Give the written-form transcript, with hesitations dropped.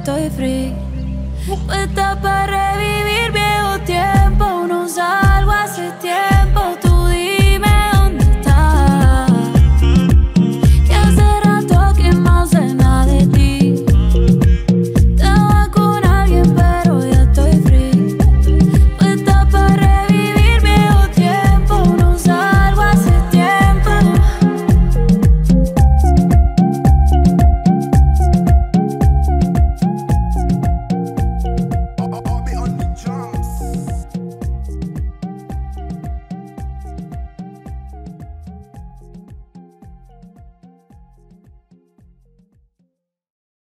Estoy free, puesta para revivir.